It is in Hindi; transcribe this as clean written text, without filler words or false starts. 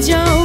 जाओ।